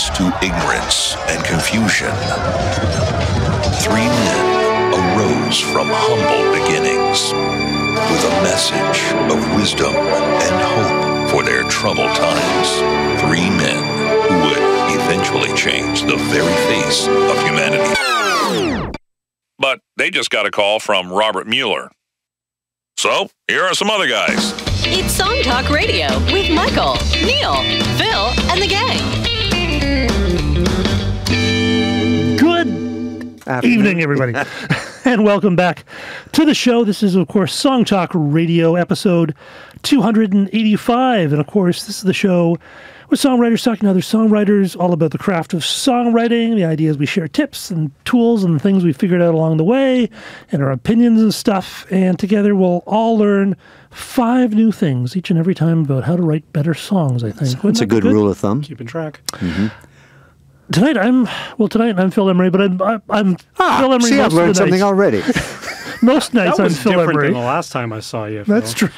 lost to ignorance and confusion. 3 men arose from humble beginnings with a message of wisdom and hope for their troubled times. 3 men who would eventually change the very face of humanity. But they just got a call from Robert Mueller. So, here are some other guys. It's Song Talk Radio with Michael, Neil, Phil, and the gang. Good evening, everybody. And welcome back to the show. This is, of course, Song Talk Radio episode 285. And, of course, this is the show with songwriters talking to other songwriters, all about the craft of songwriting. The idea is we share tips and tools and things we figured out along the way and our opinions and stuff. And together we'll all learn 5 new things each and every time about how to write better songs, I think. That's a good rule of thumb. Keeping track. Mm-hmm. Tonight I'm Phil Emery, but I'm Phil Emery. See, I've learned something already. Most nights I'm Phil Emery. That was different than the last time I saw you, Phil. That's true.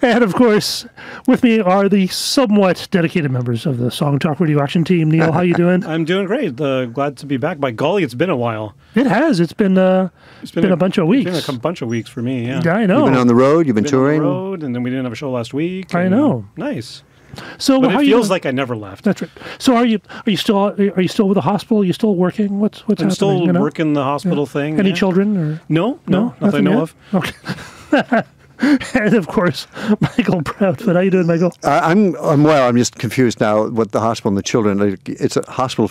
And, of course, with me are the somewhat dedicated members of the Song Talk Radio Action Team. Neil, how you doing? I'm doing great. Glad to be back. By golly, it's been a while. It has. It's been a bunch of weeks. It's been a bunch of weeks for me, yeah. I know. You've been on the road. You've been touring. On the road, and then we didn't have a show last week. I know. Nice. So but how it feels like I never left. That's right. So are you still with the hospital? Are you still working? What's happening? I'm still working the hospital thing. Any children? Or? No, not that I know of. Okay. And of course, Michael Proudfoot. How you doing, Michael? I'm well. I'm just confused now. What the hospital and the children? Like, it's a hospital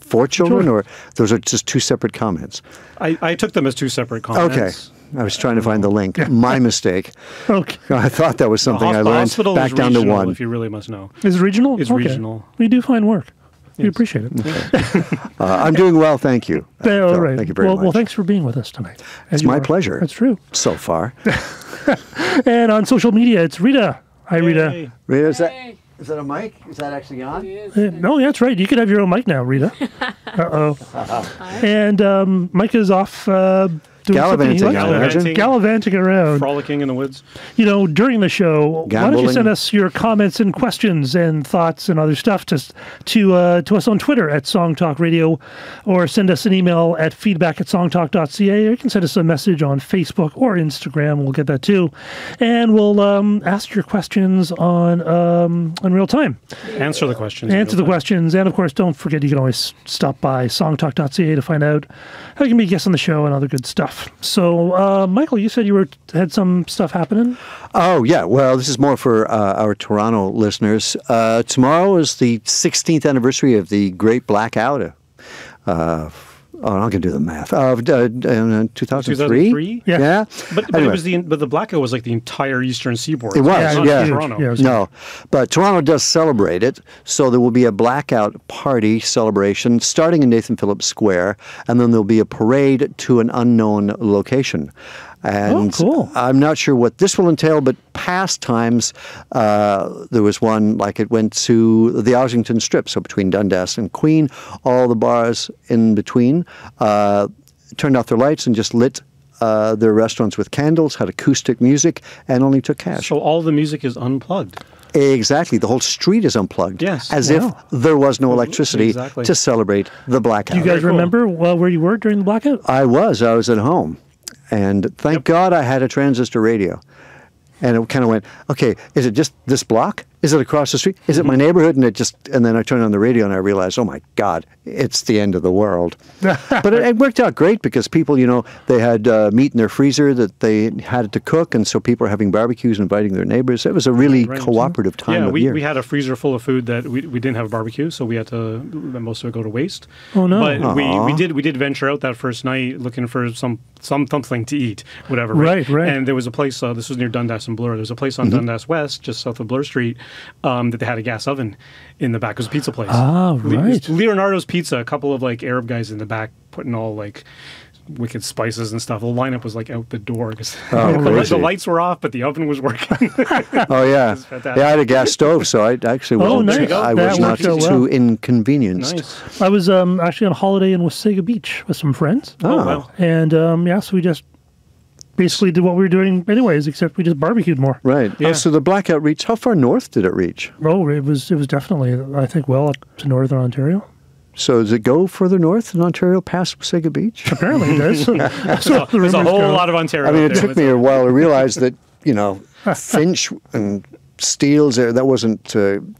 for children, or those are just 2 separate comments? I took them as 2 separate comments. Okay. I was trying to find the link. Yeah. My mistake. Okay. I thought that was something I learned. Back down to 1. If you really must know, is regional. It's regional. We do fine work. Yes. We appreciate it. Okay. I'm doing well, thank you. All right. Thank you very much. Well, thanks for being with us tonight. It's my pleasure. That's true. So far. And on social media, it's Rita. Hi, Rita. Hey. Rita, is that a mic? Is that actually on? It is. No, that's right. You could have your own mic now, Rita. Uh-oh. And Micah's off. Gallivanting around. Frolicking in the woods. You know, during the show, why don't you send us your comments and questions and thoughts and other stuff to us on Twitter at Song Talk Radio, or send us an email at feedback@songtalk.ca, or you can send us a message on Facebook or Instagram. We'll get that too. And we'll ask your questions on real time. Answer the questions. And, of course, don't forget you can always stop by songtalk.ca to find out how you can be a guest on the show and other good stuff. So, Michael, you said you had some stuff happening? Oh, yeah. Well, this is more for our Toronto listeners. Tomorrow is the 16th anniversary of the Great Blackout. I'm not going to do the math. 2003? Yeah. But anyway. But the blackout was like the entire eastern seaboard. It was, not Toronto. Yeah, but Toronto does celebrate it, so there will be a blackout party celebration starting in Nathan Phillips Square, and then there'll be a parade to an unknown location. And cool. I'm not sure what this will entail, but past times there was one, like it went to the Ossington Strip, so between Dundas and Queen, all the bars in between turned off their lights and just lit their restaurants with candles, had acoustic music, and only took cash. So all the music is unplugged. Exactly. The whole street is unplugged. Yes. As if there was no electricity to celebrate the blackout. Do you guys remember where you were during the blackout? I was at home. And thank God I had a transistor radio. And it kind of went, okay, is it just this block? Is it across the street? Is it my neighborhood? And then I turned on the radio and I realized, oh my God, it's the end of the world. But it worked out great because people, they had meat in their freezer that they had to cook. And so people are having barbecues, inviting their neighbors. It was a really cooperative time of year. We had a freezer full of food that we didn't have a barbecue, so we had to, most of it go to waste. Oh no. But we did venture out that first night looking for something to eat, whatever. Right. And there was a place, this was near Dundas and Blur, there was a place on Dundas West, just south of Blur Street, that they had a gas oven in the back. It was a pizza place. Ah, right. Leonardo's Pizza, a couple of Arab guys in the back putting all wicked spices and stuff. The lineup was out the door because the lights were off, but the oven was working. I had a gas stove, so I actually was not too inconvenienced. Nice. I was actually on holiday in Wasaga Beach with some friends. Oh wow. And so we just basically did what we were doing anyways, except we just barbecued more. Right. Yeah. Oh, so the blackout reached, how far north did it reach? Oh, it was definitely, I think, well up to northern Ontario. So does it go further north in Ontario past Wasaga Beach? Apparently it does. There's a whole lot of Ontario. I mean, it took me a while to realize that, you know, Finch and Steele's there, that wasn't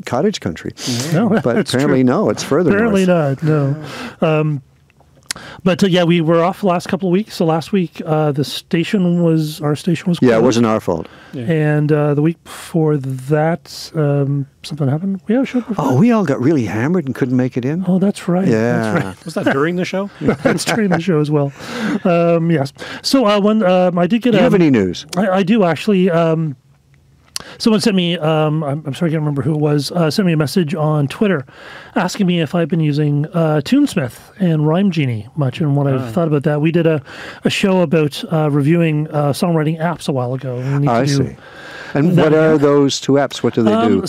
cottage country. No, but apparently no, it's further north. Apparently not, no. But yeah, we were off the last couple of weeks. So last week, our station was closed. Yeah, it wasn't our fault. Yeah. And the week before that, something happened. We had a show before. Oh, we all got really hammered and couldn't make it in. Oh, that's right. Yeah. That's right. Was that during the show? That's during the show as well. Yes. So when I did get... Do you have any news? I do, actually. Someone sent me, I'm sorry I can't remember who it was, sent me a message on Twitter asking me if I've been using Tunesmith and Rhyme Genie much and what I've thought about that. We did a show about reviewing songwriting apps a while ago. I see. And what are those two apps? What do they do?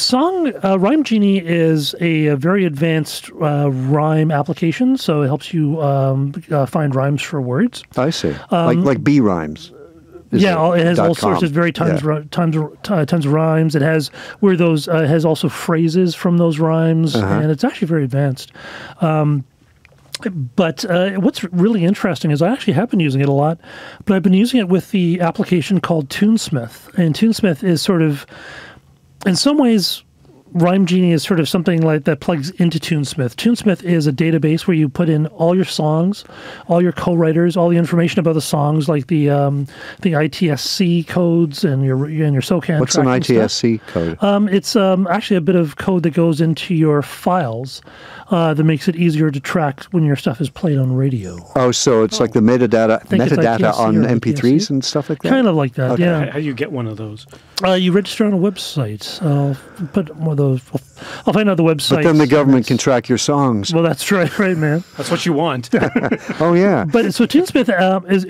Rhyme Genie is a very advanced rhyme application, so it helps you find rhymes for words. I see. Like B rhymes. It has all sorts of very tons of rhymes. It has where those has also phrases from those rhymes, and it's actually very advanced. But what's really interesting is I actually have been using it a lot, but I've been using it with the application called Tunesmith, and Tunesmith is sort of, in some ways, Rhyme Genie is sort of something like that plugs into Tunesmith. Tunesmith is a database where you put in all your songs, all your co-writers, all the information about the songs, like the ITSC codes and your SoCan. What's an ITSC code? It's actually a bit of code that goes into your files that makes it easier to track when your stuff is played on radio. Oh, so it's like the metadata on MP3s and stuff like that. Kind of like that. Okay. Yeah. How do you get one of those? You register on a website. Put more. I'll find out the website. But then the government can track your songs. Well, that's right, man. That's what you want. Oh, yeah. But so Tunesmith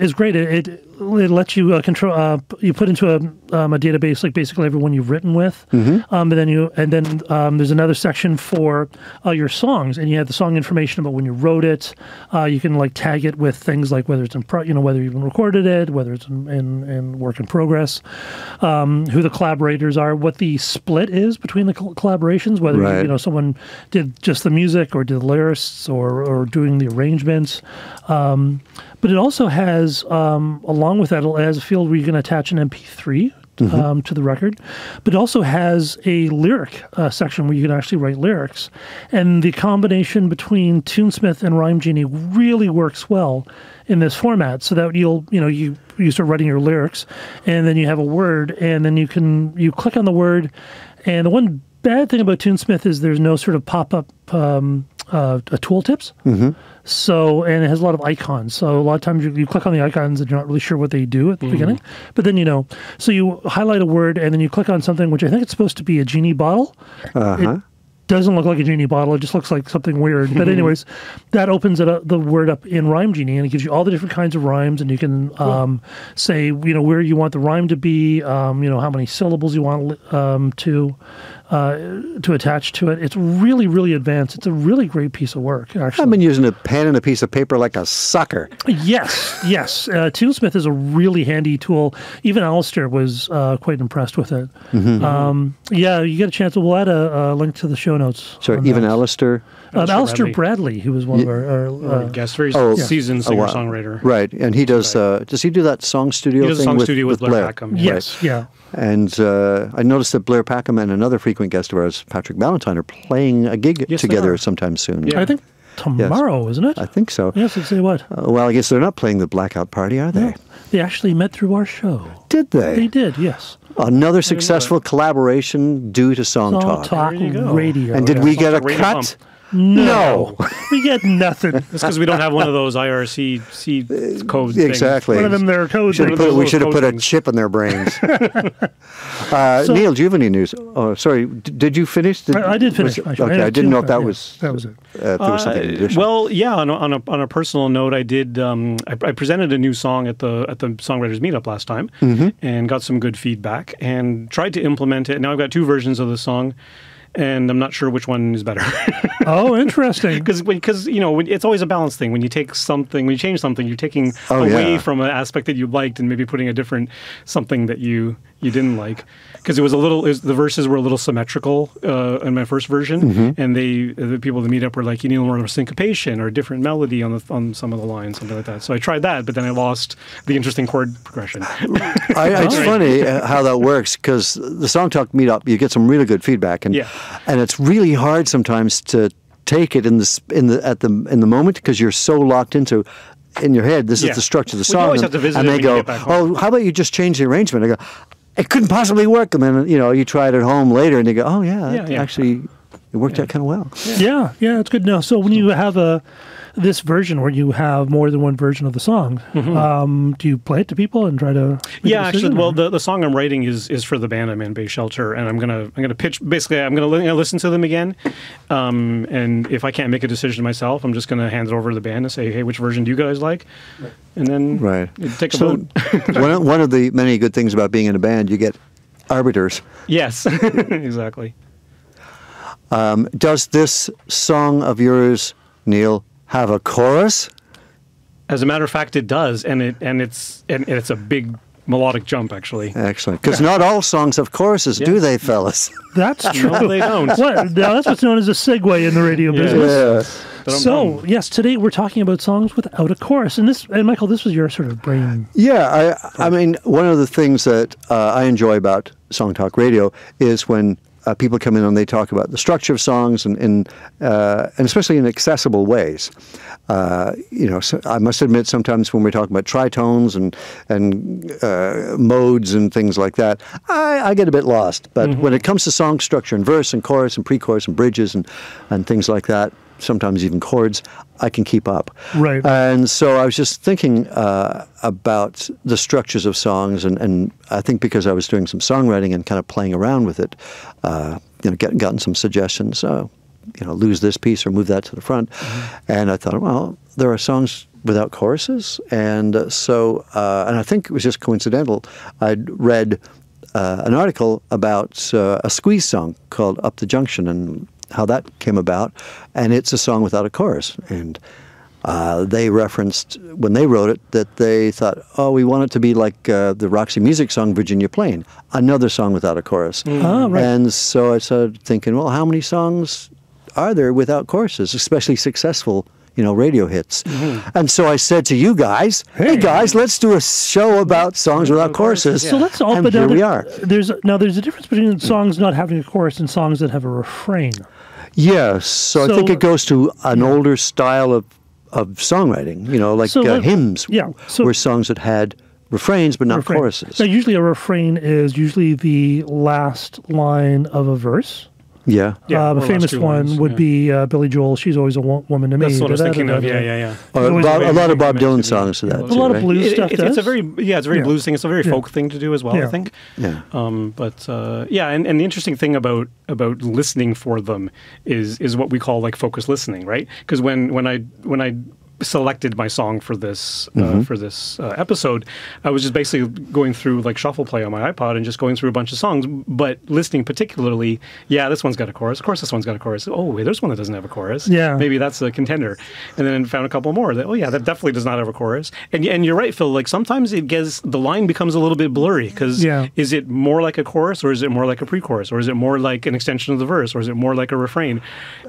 is great. It lets you control. You put into a database like basically everyone you've written with, and then there's another section for your songs, and you have the song information about when you wrote it. You can like tag it with things like whether it's in whether you've recorded it, whether it's in work in progress, who the collaborators are, what the split is between the collaborations, whether someone did just the music or did the lyrics or doing the arrangements. But it also has, along with that, it has a field where you can attach an MP3 to the record, but it also has a lyric section where you can actually write lyrics. And the combination between Tunesmith and Rhyme Genie really works well in this format, so that you start writing your lyrics, and then you have a word, and then you click on the word. And the one bad thing about Tunesmith is there's no sort of pop-up tooltips. So, and it has a lot of icons. So a lot of times you click on the icons and you're not really sure what they do at the beginning. But then so you highlight a word and then you click on something, which I think it's supposed to be a genie bottle. It doesn't look like a genie bottle. It just looks like something weird. But anyways, that opens it up, the word up in Rhyme Genie, and it gives you all the different kinds of rhymes, and you can say, where you want the rhyme to be, how many syllables you want to attach to it. It's really, really advanced. It's a really great piece of work, actually. I've been using a pen and a piece of paper like a sucker. Yes. Tunesmith is a really handy tool. Even Alistair was quite impressed with it. Yeah, you get a chance. We'll add a link to the show notes. So even Alistair? Alistair Bradley, who was one of our guests. Seasoned singer-songwriter. Right, and he does he do that song studio thing with Blair Packham. Yes, yeah. And I noticed that Blair Packham and another frequent guest of ours, Patrick Ballantyne, are playing a gig together sometime soon. Yeah. I think tomorrow, isn't it? I think so. Yes, let's say what? Well, I guess they're not playing the Blackout Party, are they? No. They actually met through our show. Did they? They did, yes. Another successful collaboration due to Song Talk Radio. And did we get a cut? No. We get nothing. That's because we don't have one of those IRC codes. Exactly. One of them, their codes. We should have put a chip in their brains. Neil, do you have any news? Oh, sorry. Did you finish? I did finish. Okay, I didn't know if that was... That was it. Well, yeah, on a personal note, I did... I presented a new song at the Songwriters Meetup last time and got some good feedback and tried to implement it. Now I've got two versions of the song. and I'm not sure which one is better. Oh, interesting. Because you know, it's always a balance thing. When you take something, when you change something, you're taking away from an aspect that you liked and maybe putting a different something that you didn't like. Because the verses were a little symmetrical in my first version, and the people at the meetup were like, you need a little more syncopation or a different melody on some of the lines, something like that. So I tried that, but then I lost the interesting chord progression. It's funny how that works, because the Song Talk meetup, you get some really good feedback, and it's really hard sometimes to take it in the moment, because you're so locked into. In your head, this is the structure of the song, and they go, "Oh, how about you just change the arrangement?" I go, "It couldn't possibly work." And then you try it at home later, and they go, "Oh yeah, actually, it worked out kind of well." Yeah, it's good to know. So when you have this version where you have more than one version of the song, do you play it to people and try to? Yeah, actually, well, the song I'm writing is for the band I'm in, Bay Shelter, and I'm gonna pitch. Basically, I'm gonna listen to them again, and if I can't make a decision myself, I'm just gonna hand it over to the band and say, hey, which version do you guys like? And then take a vote. One of the many good things about being in a band, you get arbiters. Yes, exactly. Does this song of yours, Neil, have a chorus? As a matter of fact, it does, and it's a big melodic jump, actually. Excellent, because not all songs have choruses, do they, fellas? That's true. No, they don't. Now, that's what's known as a segue in the radio business. Yeah. So, yes, today we're talking about songs without a chorus, and Michael, this was your sort of brain. Yeah, I mean, one of the things that I enjoy about Song Talk Radio is when people come in and they talk about the structure of songs and especially in accessible ways. So I must admit, sometimes when we're talking about tritones and modes and things like that, I get a bit lost. But when it comes to song structure and verse and chorus and pre-chorus and bridges and things like that, sometimes even chords, I can keep up. Right. And so I was just thinking about the structures of songs, and I think because I was doing some songwriting and kind of playing around with it, gotten some suggestions. Lose this piece or move that to the front. And I thought, well, there are songs without choruses, and I think it was just coincidental. I'd read an article about a Squeeze song called "Up the Junction" and how that came about, and it's a song without a chorus. And they referenced, when they wrote it, that they thought, oh, we want it to be like the Roxy Music song, Virginia Plain, another song without a chorus. And so I started thinking, well, how many songs are there without choruses, especially successful radio hits? And so I said to you guys, hey guys, let's do a show about songs without choruses. So let's all, but we are. There's a difference between songs not having a chorus and songs that have a refrain. Yes, so I think it goes to an older style of songwriting, like hymns, were songs that had refrains but not choruses. Now, usually a refrain is usually the last line of a verse. A famous one would be Billy Joel, "She's Always a Woman to Me." That's what I was thinking of, a lot of Bob Dylan songs to that. A lot of blues stuff. It's a very, blues thing. It's a very folk thing to do as well, I think. And the interesting thing about listening for them is what we call like focused listening, right? Because when I selected my song for this episode, I was just basically going through like shuffle play on my iPod and just going through a bunch of songs, but listening particularly, this one's got a chorus. Of course, this one's got a chorus. Oh, wait, there's one that doesn't have a chorus. Maybe that's a contender. And then found a couple more that, that definitely does not have a chorus. And you're right, Phil. Like sometimes the line becomes a little bit blurry because is it more like a chorus or is it more like a pre-chorus or is it more like an extension of the verse or is it more like a refrain?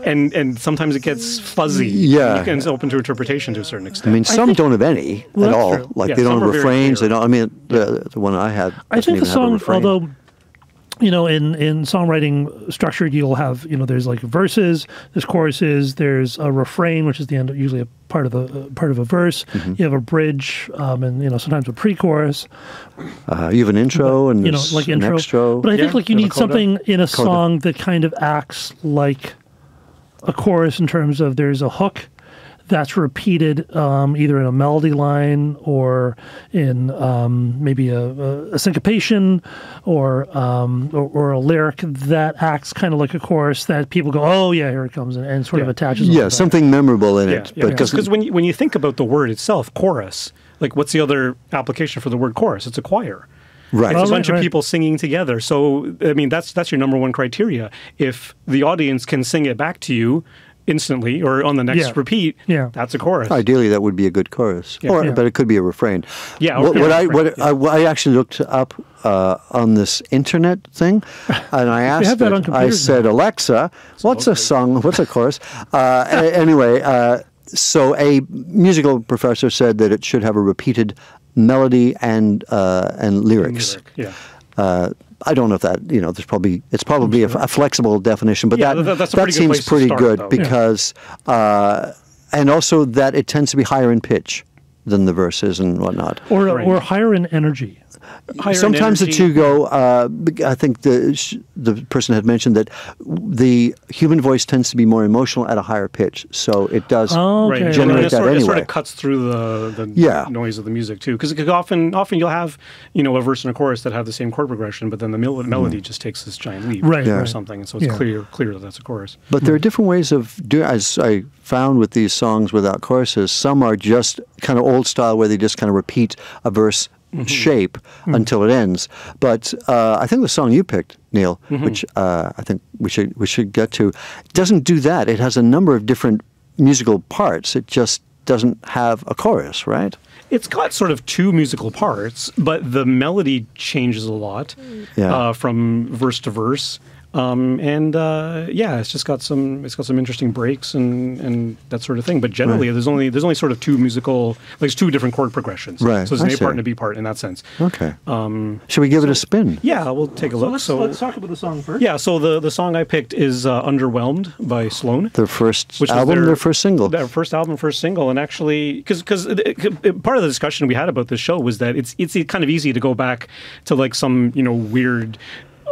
And sometimes it gets fuzzy. And it's open to interpretation. To a certain extent. I mean, some don't have any at all. True. Like they don't have refrains. They don't. I mean, the one I had. I think the song, although in songwriting structure, you'll have there's like verses, there's choruses, there's a refrain, which is the end, usually a part of the part of a verse. You have a bridge, and sometimes a pre-chorus. You have an intro, but, and like an intro. Extra. But I think like you need something in a song that kind of acts like a chorus in terms of there's a hook that's repeated either in a melody line or in maybe a syncopation or a lyric that acts kind of like a chorus that people go, oh yeah, here it comes, and sort of attaches. Something memorable in it. Because when you think about the word itself, chorus, like what's the other application for the word chorus? It's a choir. Right. It's a bunch of people singing together. So, I mean, that's your number one criteria. If the audience can sing it back to you instantly or on the next repeat, that's a chorus. Ideally, that would be a good chorus, but it could be a refrain. Yeah. What I actually looked up on this internet thing, and I asked it, I said, Alexa, what's a song, what's a chorus? Anyway, so a musical professor said that it should have a repeated melody and lyrics. I don't know if that, you know, there's probably, it's probably a flexible definition, but that seems pretty good because, and also that it tends to be higher in pitch than the verses and whatnot. Or higher in energy. Sometimes the two go, I think the person had mentioned that the human voice tends to be more emotional at a higher pitch, so it does generate that anyway. It sort of cuts through the noise of the music, too, because often you'll have, you know, a verse and a chorus that have the same chord progression, but then the melody just takes this giant leap or something, and so it's clear that that's a chorus. But there are different ways of doing, as I found with these songs without choruses, some are just kind of old style where they just kind of repeat a verse shape until it ends. But I think the song you picked, Neil, which I think we should get to, doesn't do that. It has a number of different musical parts. It just doesn't have a chorus, right? It's got sort of two musical parts, but the melody changes a lot from verse to verse. It's just got some. It's got some interesting breaks and that sort of thing. But generally, there's only sort of two musical, like there's two different chord progressions. Right. So there's an A part and a B part in that sense. Okay. Should we give it a spin? Yeah, we'll take a look. So let's talk about the song first. Yeah. So the song I picked is "Underwhelmed" by Sloan. Their first album, their first single. Their first album, first single, and actually, because part of the discussion we had about this show was that it's kind of easy to go back to like some weird,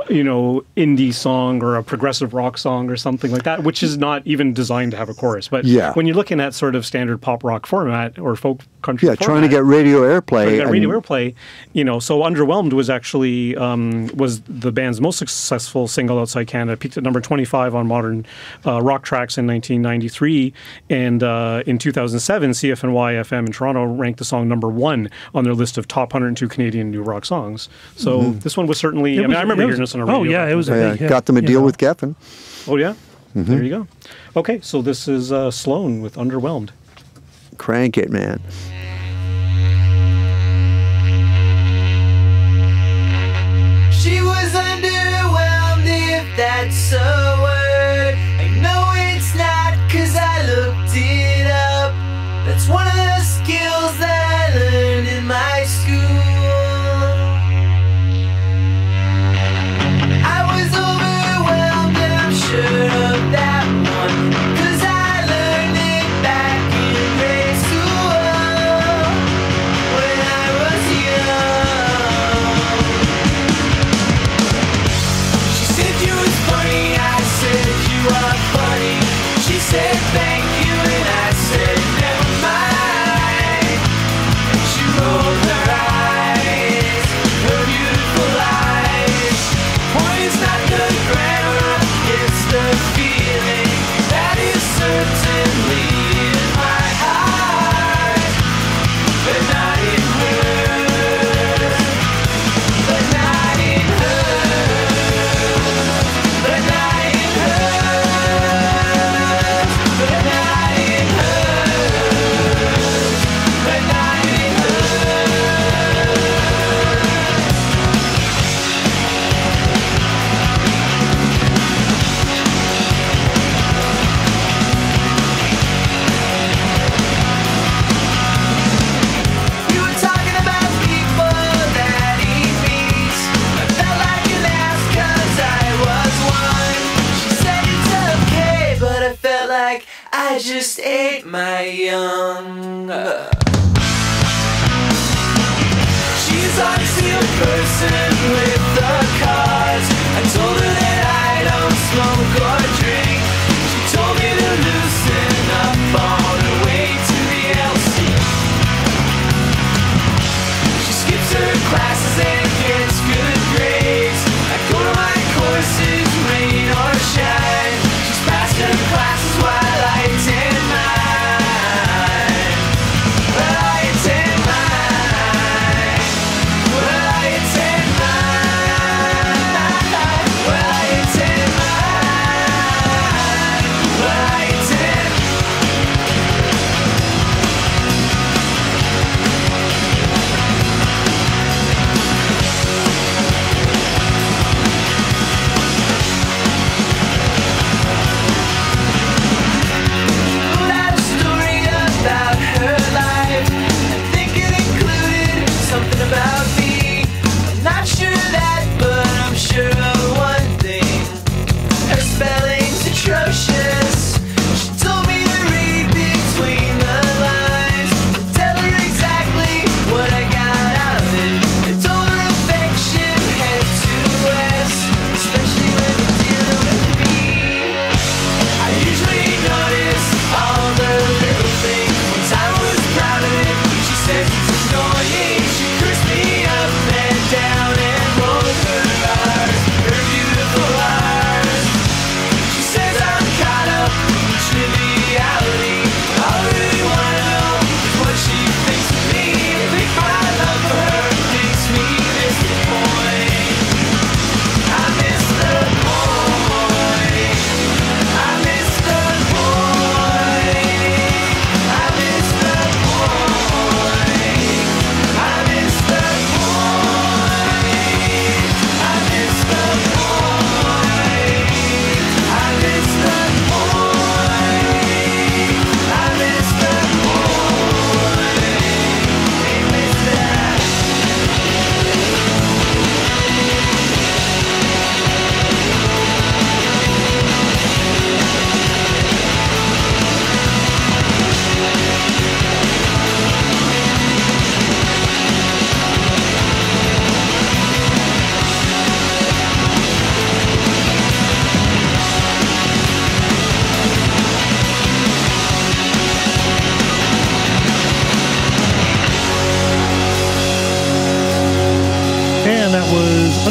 indie song or a progressive rock song or something like that, which is not even designed to have a chorus. But when you're looking at sort of standard pop rock format or folk country format, trying to get radio airplay. So Underwhelmed was actually was the band's most successful single outside Canada. It peaked at number 25 on Modern Rock Tracks in 1993. And in 2007, CFNY FM in Toronto ranked the song number 1 on their list of top 102 Canadian new rock songs. So this one was certainly, I remember hearing this on a radio. It was a big hit. Got them a deal with Geffen. Oh, yeah? There you go. Okay, so this is Sloan with Underwhelmed. Crank it, man. She was underwhelmed, if that's a word. I know it's not, cause I looked it up. That's one of the skills that I learned in my school.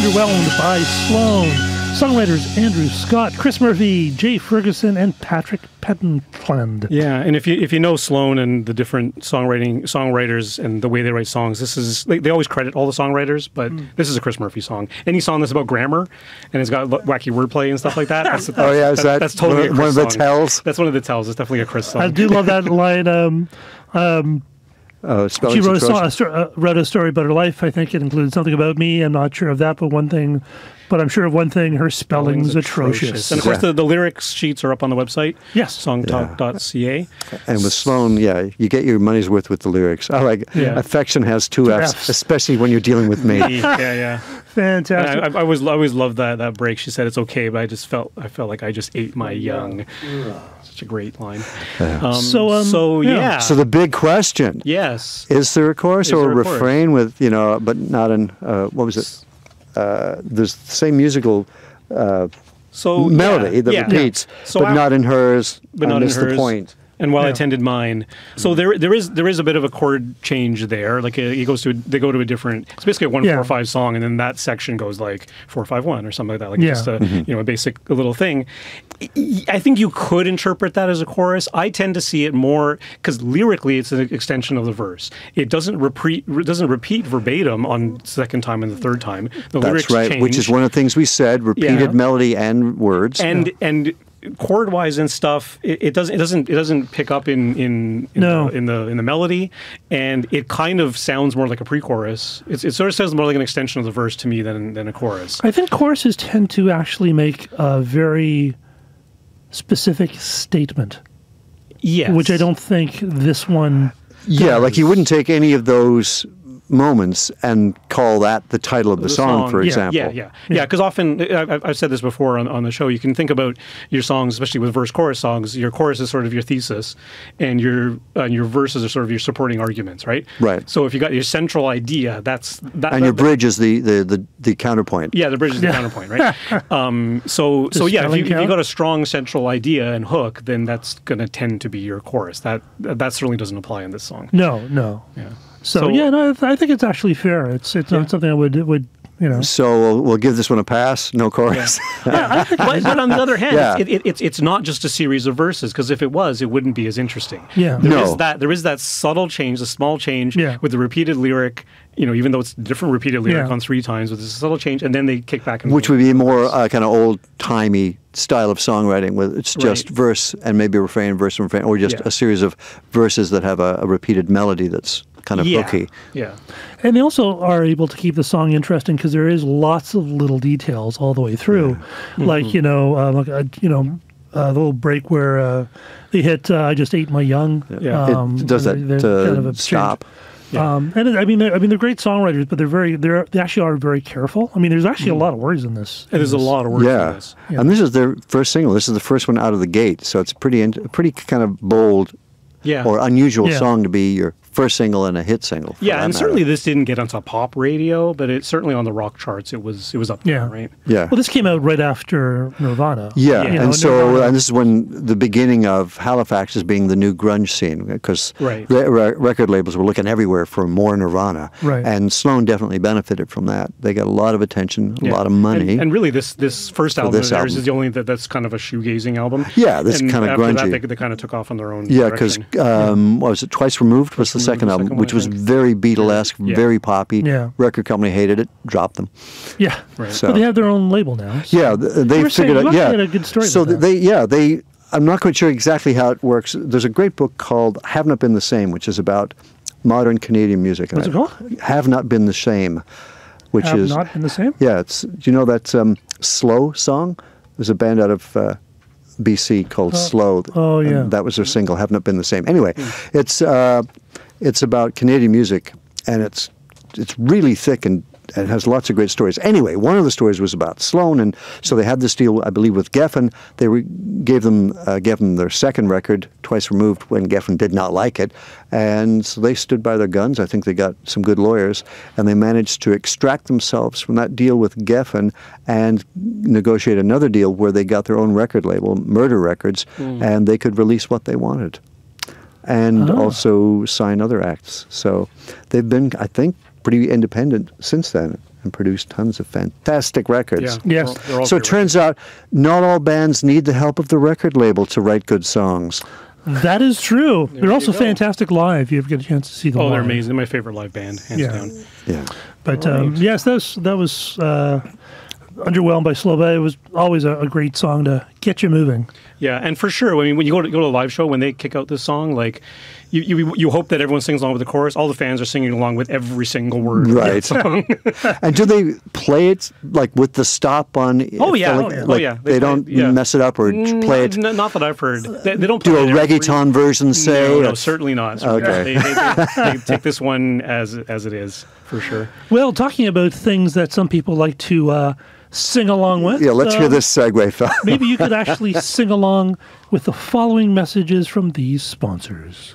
Underwhelmed by Sloan. Songwriters Andrew Scott, Chris Murphy, Jay Ferguson, and Patrick Pettenfland. Yeah, and if you know Sloan and the different songwriters and the way they write songs, this is they always credit all the songwriters, but this is a Chris Murphy song. Any song that's about grammar and it's got wacky wordplay and stuff like that. That's totally one of the tells. That's one of the tells. It's definitely a Chris song. I do love that line. She wrote a story about her life. I think it includes something about me. I'm not sure of that, but I'm sure of one thing: her spelling's atrocious. And of course, the lyrics sheets are up on the website. Yes, songtalk.ca. And with Sloan, you get your money's worth with the lyrics. I like affection has two Fs, especially when you're dealing with me. Fantastic. And I always loved that break. She said it's okay, but I felt like I just ate my young. Such a great line. So the big question. Yes. Is there a chorus or a refrain with but not in what was it? There's the same musical melody that repeats, but not in hers. But not in hers. The point. And while I attended mine, so there is a bit of a chord change there. Like they go to a different. It's basically a 1-4-5 song, and then that section goes like 4-5-1 or something like that. Like just a basic little thing. I think you could interpret that as a chorus. I tend to see it more because lyrically it's an extension of the verse. It doesn't repeat. Verbatim on second time and the third time. The lyrics change, which is one of the things we said: repeated melody and words and. Chord-wise and stuff, it doesn't pick up in the melody, and it kind of sounds more like a pre-chorus. It sort of sounds more like an extension of the verse to me than a chorus. I think choruses tend to actually make a very specific statement. Yes, which I don't think this one. Yeah, does. Like you wouldn't take any of those moments and call that the title of the song, for example. Yeah. Because often I've said this before on the show. You can think about your songs, especially with verse-chorus songs. Your chorus is sort of your thesis, and your verses are sort of your supporting arguments, right? Right. So if you got your central idea, your bridge is the counterpoint. Yeah, the bridge is the counterpoint, right? If you got a strong central idea and hook, then that's going to tend to be your chorus. That certainly doesn't apply in this song. No. Yeah. So I think it's actually fair. It's not something I would. So we'll give this one a pass. No chorus. But on the other hand, it's not just a series of verses, because if it was, it wouldn't be as interesting. There is that subtle change, the small change with the repeated lyric. Even though it's a different repeated lyric on three times, with a subtle change, and then they kick back and which would be more kind of old-timey style of songwriting, where it's just verse and maybe refrain, verse and refrain, or just a series of verses that have a repeated melody that's kind of hooky. Yeah. And they also are able to keep the song interesting because there is lots of little details all the way through. Like the little break where they hit I Just Ate My Young. Yeah. It does that kind of a stop. Yeah. And I mean, they're great songwriters, but they actually are very careful. I mean, there's actually a lot of words in this. There's a lot of words in this. Yeah. And this is their first single. This is the first one out of the gate. So it's pretty kind of bold or unusual song to be your first single and a hit single. Yeah, and certainly this didn't get onto pop radio, but it certainly on the rock charts it was up there, right? Yeah. Well, this came out right after Nirvana. Yeah, and this is when the beginning of Halifax as being the new grunge scene, because record labels were looking everywhere for more Nirvana. Right. And Sloan definitely benefited from that. They got a lot of attention, a lot of money. And really this first album of theirs is the only that's kind of a shoegazing album. Yeah, this kind of grungy. After that, they kind of took off on their own. Yeah, because what was it, Twice Removed was the second album, which was very Beatlesque, very poppy. Yeah. Record company hated it, dropped them. Yeah, right. So but they have their own label now. So. Yeah, they figured out. Yeah, a good story. So they. I'm not quite sure exactly how it works. There's a great book called Have Not Been the Same, which is about modern Canadian music. What's it called? Have Not Been the Same, which is Have Not Been the Same. Yeah, do you know that Slow song? There's a band out of BC called Slow. Oh yeah, that was their single. Have Not Been the Same. Anyway, It's about Canadian music, and it's really thick and has lots of great stories. Anyway, one of the stories was about Sloan, and so they had this deal, I believe, with Geffen. They gave them their second record, Twice Removed, when Geffen did not like it, and so they stood by their guns. I think they got some good lawyers, and they managed to extract themselves from that deal with Geffen and negotiate another deal where they got their own record label, Murder Records, and they could release what they wanted. And also sign other acts. So they've been, I think, pretty independent since then. and produced tons of fantastic records. Yeah. Yes. So it turns out not all bands need the help of the record label to write good songs. That is true. They're also fantastic live. You ever get a chance to see them live? Oh, they're amazing. They're my favorite live band, hands down. Yeah. But yes, that was Underwhelmed by Slow. It was always a great song to get you moving. Yeah, and for sure, I mean, when you go to a live show, when they kick out this song, like, you hope that everyone sings along with the chorus. All the fans are singing along with every single word of the song. And do they play it, like, with the stop on? Oh, yeah. They don't mess it up or play it? Not that I've heard. They don't play a reggaeton version, say? No, certainly not. Okay. They take this one as it is, for sure. Well, talking about things that some people like to sing along with. Yeah, let's hear this segue, fella. Maybe you could actually sing along with the following messages from these sponsors.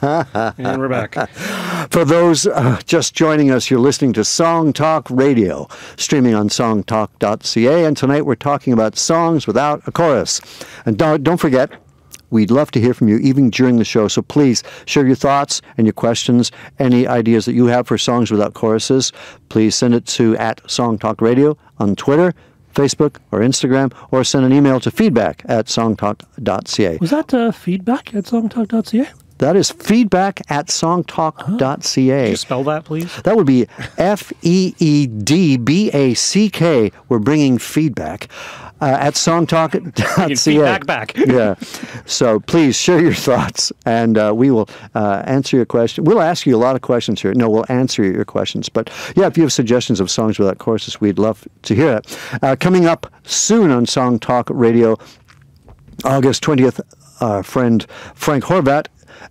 And we're back. For those just joining us, you're listening to Song Talk Radio, streaming on songtalk.ca, and tonight we're talking about songs without a chorus. And don't forget, we'd love to hear from you even during the show, so please share your thoughts and your questions, any ideas that you have for songs without choruses. Please send it to @SongTalkRadio on Twitter, Facebook, or Instagram, or send an email to feedback@songtalk.ca. Was that feedback@songtalk.ca? That is feedback@songtalk.ca. Could you spell that, please? That would be FEEDBACK. We're bringing feedback @songtalk.ca. Feedback back. Yeah. So please share your thoughts, and we will answer your question. We'll ask you a lot of questions here. No, we'll answer your questions. But yeah, if you have suggestions of songs without choruses, we'd love to hear it. Coming up soon on Song Talk Radio, August 20th, our friend Frank Horvat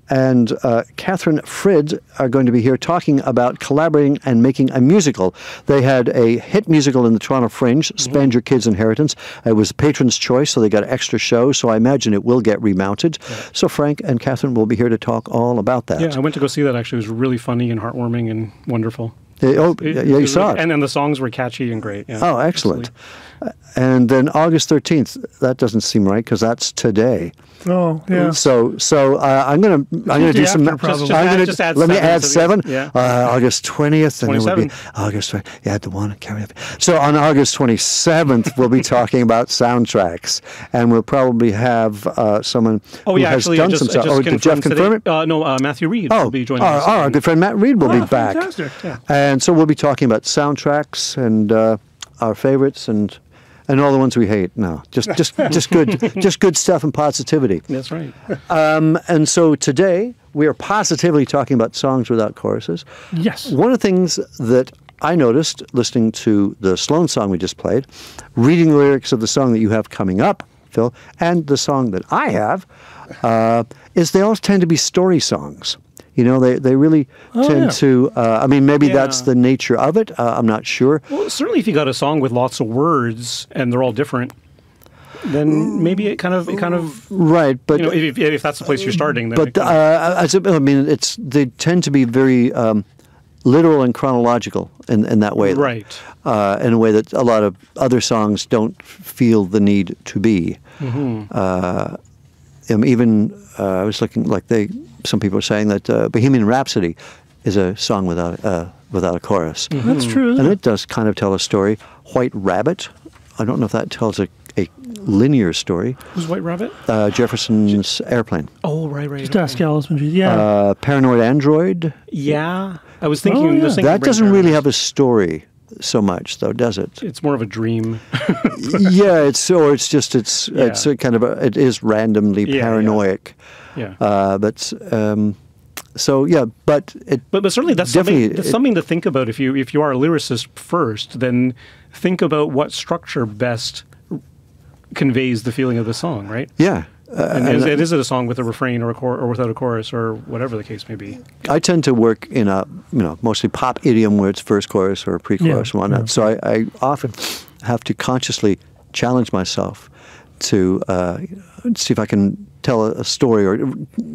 and Catherine Frid are going to be here talking about collaborating and making a musical. They had a hit musical in the Toronto Fringe, Spend Your Kids' Inheritance. It was Patron's Choice, so they got an extra show, so I imagine it will get remounted. Yeah. So Frank and Catherine will be here to talk all about that. Yeah, I went to go see that, actually. It was really funny and heartwarming and wonderful. Oh, yeah, you saw it. And then the songs were catchy and great. Yeah, oh, excellent. Absolutely. And then August 13th, that doesn't seem right because that's today. Oh, yeah. So I'm gonna do some. Let me add seven. Yeah. August 20th, and it would be August. Yeah, the one carry up. So on August 27th, we'll be talking about soundtracks, and we'll probably have someone. Oh, yeah, who has actually done some. Oh, did Jeff confirm it? No, Matthew Reed. Oh, will be joining us. Our good friend Matt Reed will be back. Fantastic. Yeah. And so we'll be talking about soundtracks and our favorites and all the ones we hate. No, just good stuff and positivity. That's right. And so today we are positively talking about songs without choruses. Yes. One of the things that I noticed listening to the Sloan song we just played, reading the lyrics of the song that you have coming up, Phil, and the song that I have, is they all tend to be story songs. You know, they really tend to, I mean, maybe that's the nature of it. I'm not sure. Well, certainly if you got a song with lots of words and they're all different, then maybe it kind of right. But you know, if that's the place you're starting, then I mean, they tend to be very literal and chronological in that way. Right. In a way that a lot of other songs don't feel the need to be. Mm-hmm. Even I was looking like they. Some people are saying that Bohemian Rhapsody is a song without a chorus. Mm-hmm. That's true. And it does kind of tell a story. White Rabbit, I don't know if that tells a linear story. Who's White Rabbit? Jefferson's Airplane. Oh, right. Just ask Alice when she's, yeah. Paranoid Android. Yeah. I was thinking... That doesn't really have a story so much, though, does it? It's more of a dream. Yeah, it is randomly paranoid. Yeah. But certainly that's something to think about. If you are a lyricist first, then think about what structure best conveys the feeling of the song, right? Yeah. And is it a song with a refrain or without a chorus or whatever the case may be? I tend to work in a mostly pop idiom where it's first chorus or pre-chorus and whatnot. Yeah. So I often have to consciously challenge myself to see if I can tell a story or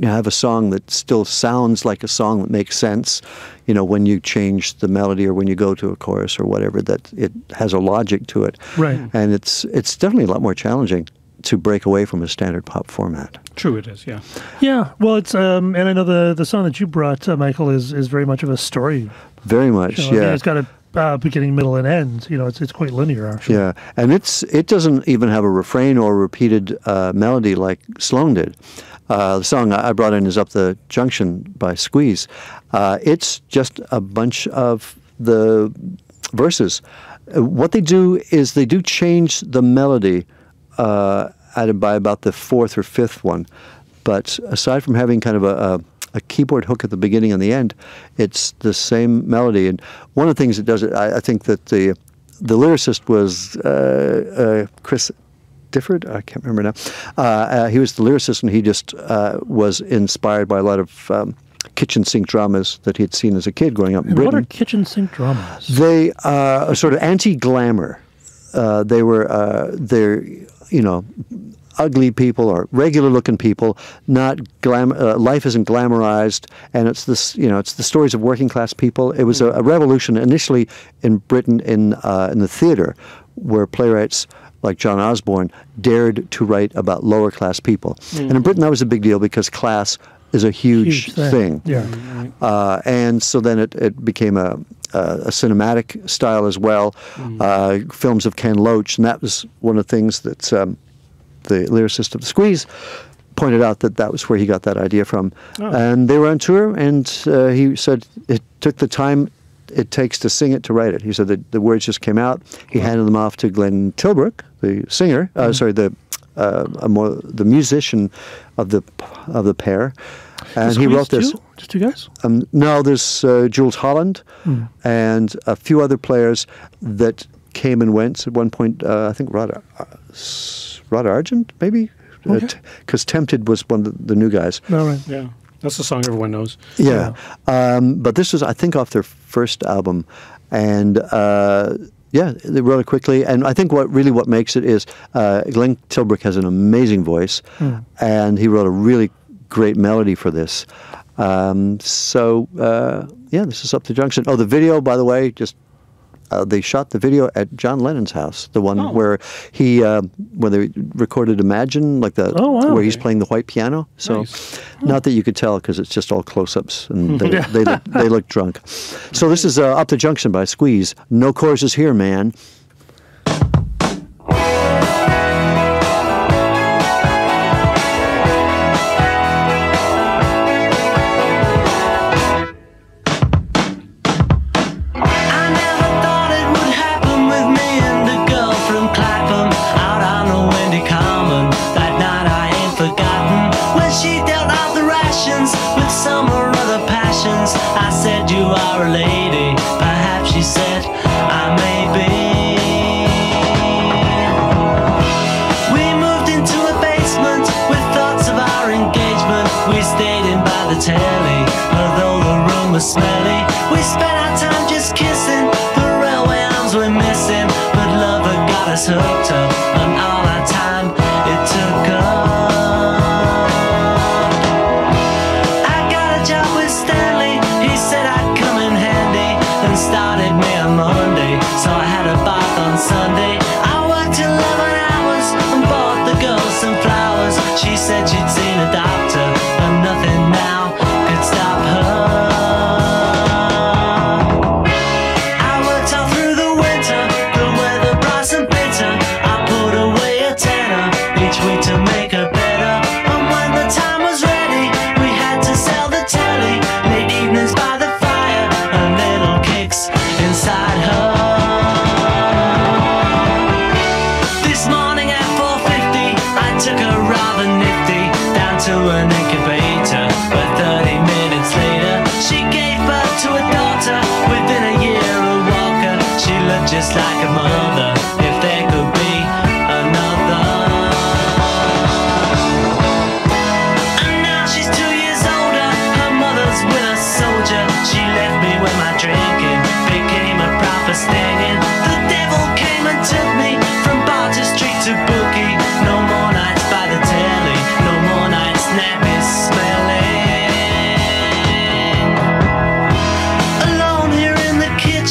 have a song that still sounds like a song that makes sense, when you change the melody or when you go to a chorus or whatever, that it has a logic to it. Right. And it's definitely a lot more challenging to break away from a standard pop format. True, it is, yeah. Yeah, well, it's, and I know the song that you brought, Michael, is very much of a story. Very much, yeah. I mean, it's got a beginning, middle, and end. You know, it's quite linear, actually. Yeah, and it doesn't even have a refrain or repeated melody like Sloan did. The song I brought in is Up the Junction by Squeeze. It's just a bunch of the verses. What they do is they do change the melody by about the fourth or fifth one. But aside from having kind of a keyboard hook at the beginning and the end, it's the same melody. And one of the things that does it, I think that the lyricist was Chris Difford? I can't remember now. He was the lyricist, and he just was inspired by a lot of kitchen sink dramas that he had seen as a kid growing up in Britain. What are kitchen sink dramas? They are sort of anti-glamour. They were, they're, you know, ugly people or regular-looking people. Not glam. Life isn't glamorized, and it's this. You know, it's the stories of working-class people. It was a revolution initially in Britain in the theater, where playwrights like John Osborne dared to write about lower-class people. Mm-hmm. And in Britain, that was a big deal because class is a huge thing. Yeah. And so then it became a cinematic style as well. Mm. Films of Ken Loach, and that was one of the things that the lyricist of Squeeze pointed out, that was where he got that idea from. Oh. And they were on tour, and he said it took the time it takes to sing it to write it. He said that the words just came out. He handed them off to Glenn Tilbrook, the singer, the musician of the pair, and he wrote this. Just two guys? No, there's Jules Holland and a few other players that came and went. At one point, I think Rod Argent, maybe, because Tempted was one of the new guys. All right, yeah, that's the song everyone knows. Yeah, yeah. But this was, I think, off their first album, and. Yeah, they wrote it quickly, and I think what makes it is Glenn Tilbrook has an amazing voice, and he wrote a really great melody for this. Yeah, this is Up the Junction. Oh, the video, by the way, just they shot the video at John Lennon's house, the one where he when they recorded Imagine, like the where he's playing the white piano. So, not that you could tell because it's just all close-ups and they look drunk. So this is Up the Junction by Squeeze. No choruses here, man.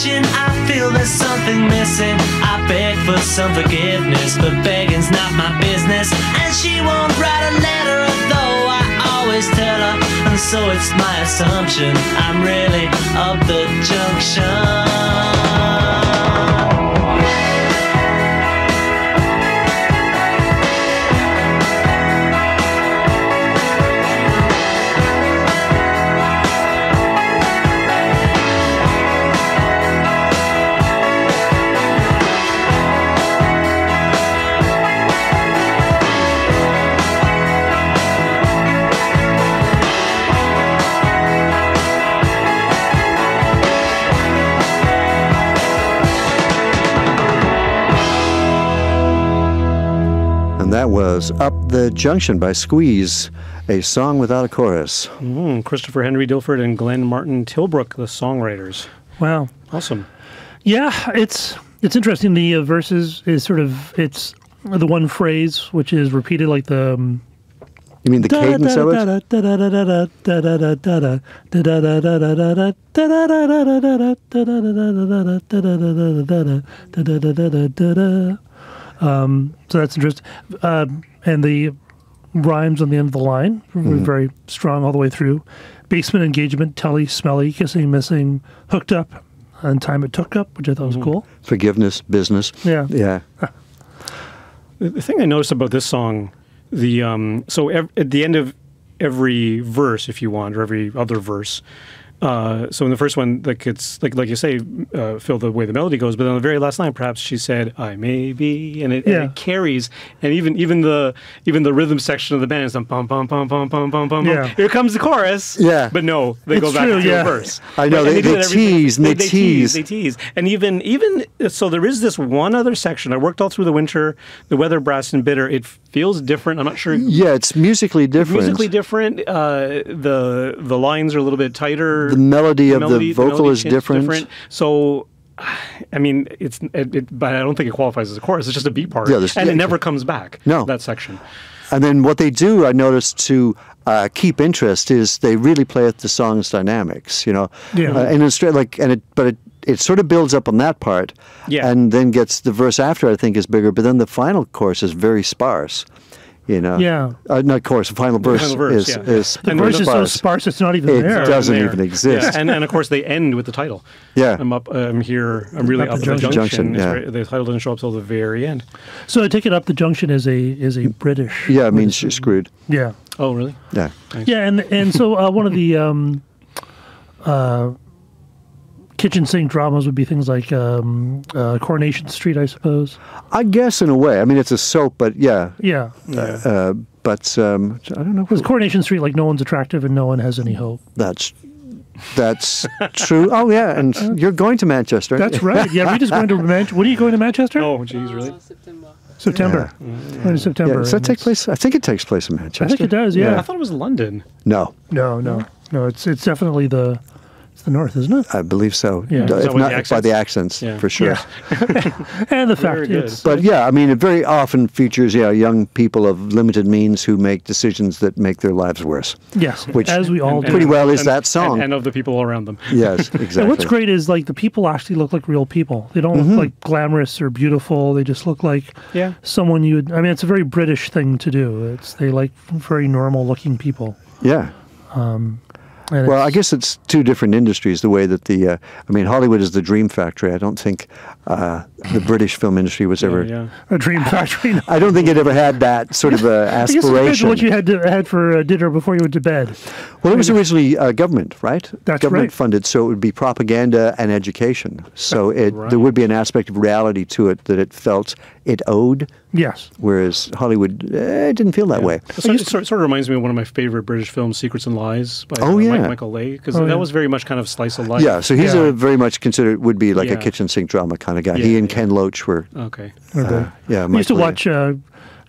I feel feel there's something missing. I beg for some forgiveness, but begging's not my business. And she won't write a letter, although I always tell her. And so it's my assumption I'm really up the junction. That was Up the Junction by Squeeze, a song without a chorus. Christopher Henry Dilford and Glenn Martin Tilbrook, the songwriters. Wow. Awesome. Yeah, it's interesting. The verses is sort of, it's the one phrase which is repeated like the... You mean the cadence of it? So that's interesting. And the rhymes on the end of the line were very strong all the way through. Basement engagement, telly, smelly, kissing, missing, hooked up, and time it took up, which I thought was cool. Forgiveness, business. Yeah. Yeah. The thing I noticed about this song, the so at the end of every verse, if you want, or every other verse, so in the first one, like it's like you say, Phil, the way the melody goes. But on the very last line, perhaps she said, "I may be," and it carries. And even the rhythm section of the band is on pom pom pom pom pom pom pom. Yeah. Here comes the chorus. Yeah. But no, they go back to the verse. I know, right? they tease. And even so, there is this one other section. I worked all through the winter. The weather, brass and bitter. It feels different. I'm not sure. Yeah, it's musically different. Musically different. The lines are a little bit tighter. The melody of the vocal is different. So, I mean, but I don't think it qualifies as a chorus. It's just a beat part, and it never comes back. No, that section. And then what they do, I noticed, to keep interest is they really play at the song's dynamics. You know, and it's like, but it sort of builds up on that part, and then gets the verse after. I think is bigger, but then the final chorus is very sparse. You know, not chorus. The final verse is so sparse it's not even there. It doesn't even exist. Yeah. And of course they end with the title. Yeah, I'm up. I'm here. I'm really up the junction. Yeah. The title doesn't show up till the very end. So I take it Up the Junction is a British. Yeah, it means you're screwed. Yeah. Oh really? Yeah. Thanks. Yeah, and so one of the kitchen sink dramas would be things like Coronation Street, I suppose. I guess in a way. I mean, it's a soap, but yeah. Yeah. But I don't know. Because Coronation Street, like, no one's attractive and no one has any hope. That's true. Oh, yeah, and you're going to Manchester. That's right. Yeah, we're just going to Manchester. What are you going to Manchester? Oh, geez, really? September. Yeah. September. Yeah, does that take place? I think it takes place in Manchester. I think it does, yeah. I thought it was London. No. No, it's definitely the... the north, isn't it? I believe so. Yeah. If not by the accents, for sure. Yeah. And the fact is. But yeah, I mean, it very often features young people of limited means who make decisions that make their lives worse. Yes, which as we all do. Pretty well is that song. And of the people around them. Yes, exactly. And what's great is like the people actually look like real people. They don't look like glamorous or beautiful. They just look like someone you would, I mean, it's a very British thing to do. They like very normal looking people. Yeah. Well, I guess it's two different industries, the way that the, I mean, Hollywood is the dream factory. I don't think the British film industry was ever... A dream factory? No. I don't think it ever had that sort of aspiration. I guess it's what you had for dinner before you went to bed. Well, it was originally government, right? That's government funded, so it would be propaganda and education. So there would be an aspect of reality to it that it felt it owed. Yes. Whereas Hollywood, it didn't feel that way. It sort of reminds me of one of my favorite British films, Secrets and Lies, by Michael Leigh, because that was very much kind of slice of life. Yeah, so he's a very much considered, would be like a kitchen sink drama kind of guy. Yeah, he and Ken Loach were... Okay. I used to watch